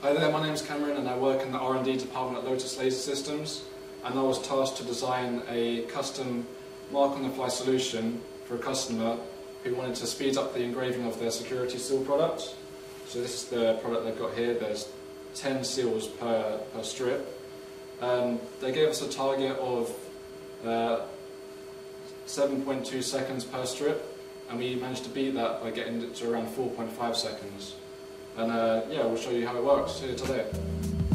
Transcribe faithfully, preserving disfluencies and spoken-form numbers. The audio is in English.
Hi there, my name is Cameron and I work in the R and D department at Lotus Laser Systems, and I was tasked to design a custom mark-on-the-fly solution for a customer who wanted to speed up the engraving of their security seal product. So this is the product they've got here. There's ten seals per, per strip. Um, they gave us a target of uh, seven point two seconds per strip, and we managed to beat that by getting it to around four point five seconds. And uh, yeah, we'll show you how it works here today.